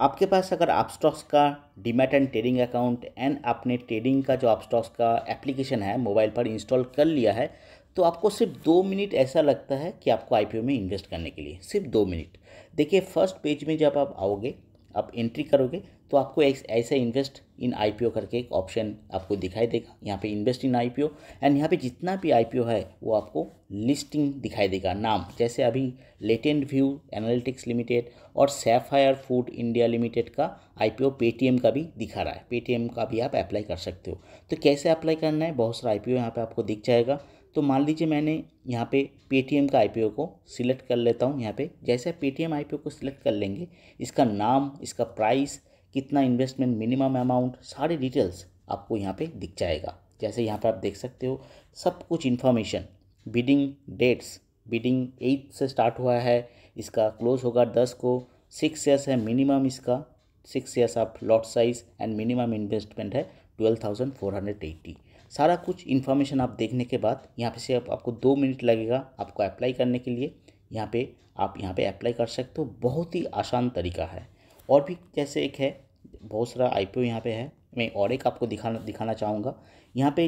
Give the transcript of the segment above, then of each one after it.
आपके पास अगर अपस्टॉक्स का demat and trading account and आपने ट्रेडिंग का जो अपस्टॉक्स का एप्लीकेशन है मोबाइल पर इंस्टॉल कर लिया है तो आपको सिर्फ 2 मिनट ऐसा लगता है कि आपको आईपीओ में इन्वेस्ट करने के लिए सिर्फ 2 मिनट। देखिए फर्स्ट पेज में जब आप आओगे, आप एंट्री करोगे तो आपको ऐसे इन्वेस्ट इन आईपीओ करके एक ऑप्शन आपको दिखाई देगा। यहाँ पे इन्वेस्ट इन आईपीओ एंड यहाँ पे जितना भी आईपीओ है वो आपको लिस्टिंग दिखाई देगा, नाम, जैसे अभी लेटेंट व्यू एनालिटिक्स लिमिटेड और सैफायर फूड इंडिया लिमिटेड का आईपीओ पेटीएम का भी दिखा रहा है। पेटीएम का भी आप अप्लाई कर सकते हो। तो कैसे अप्लाई करना है, बहुत सारा आईपीओ यहाँ पर आपको दिख जाएगा। तो मान लीजिए मैंने यहाँ पे पेटीएम का आईपीओ को सिलेक्ट कर लेता हूँ। यहाँ पे जैसे पेटीएम आईपीओ को सिलेक्ट कर लेंगे, इसका नाम, इसका प्राइस, कितना इन्वेस्टमेंट, मिनिमम अमाउंट, सारे डिटेल्स आपको यहाँ पे दिख जाएगा। जैसे यहाँ पे आप देख सकते हो सब कुछ इन्फॉर्मेशन, बिडिंग डेट्स, बिडिंग 8 से स्टार्ट हुआ है, इसका क्लोज होगा 10 को, 6 शेयर्स है मिनिमम, इसका 6 shares of lot size and minimum investment है 12,480। सारा कुछ इन्फॉर्मेशन आप देखने के बाद यहाँ पे से आपको 2 मिनट लगेगा आपको अप्लाई करने के लिए। यहाँ पे आप यहाँ पे अप्लाई कर सकते हो, बहुत ही आसान तरीका है। और भी जैसे एक है, बहुत सारा आईपीओ यहाँ पे है। मैं और एक आपको दिखाना चाहूँगा। यहाँ पे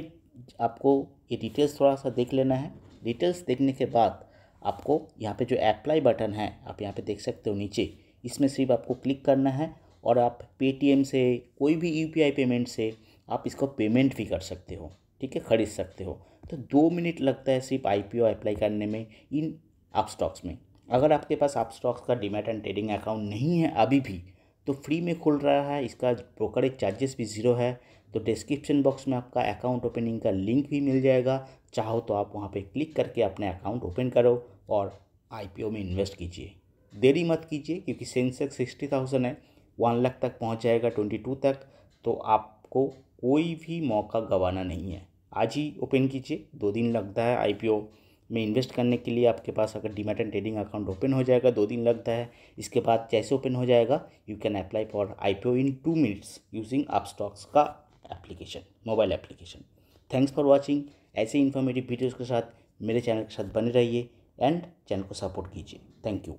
आपको ये डिटेल्स थोड़ा सा देख लेना है। डिटेल्स देखने के बाद आपको यहाँ पे जो अप्लाई बटन है आप यहाँ पे देख सकते हो नीचे, इसमें सिर्फ आपको क्लिक करना है और आप पेटीएम से, कोई भी यूपीआई पेमेंट से आप इसको पेमेंट भी कर सकते हो, ठीक है, ख़रीद सकते हो। तो 2 मिनट लगता है सिर्फ आईपीओ अप्लाई करने में इन अपस्टॉक्स में। अगर आपके पास अपस्टॉक्स का डीमैट एंड ट्रेडिंग अकाउंट नहीं है अभी भी, तो फ्री में खुल रहा है, इसका ब्रोकरेज चार्जेस भी 0 है। तो डिस्क्रिप्शन बॉक्स में आपका अकाउंट ओपनिंग का लिंक भी मिल जाएगा, चाहो तो आप वहाँ पे क्लिक करके अपने अकाउंट ओपन करो और आईपीओ में इन्वेस्ट कीजिए। देरी मत कीजिए क्योंकि सेंसेक्स 60,000 है, 1 लाख तक पहुँच जाएगा 22 तक, तो आपको कोई भी मौका गंवाना नहीं है। आज ही ओपन कीजिए, 2 दिन लगता है आईपीओ में इन्वेस्ट करने के लिए। आपके पास अगर demat and trading account open हो जाएगा, 2 दिन लगता है, इसके बाद जैसे ओपन हो जाएगा you can apply for IPO in 2 minutes using Upstox का application, mobile application. Thanks for watching. ऐसे इन्फॉर्मेटिव वीडियोज़ के साथ मेरे चैनल के साथ बने रहिए एंड चैनल को सपोर्ट कीजिए। Thank you.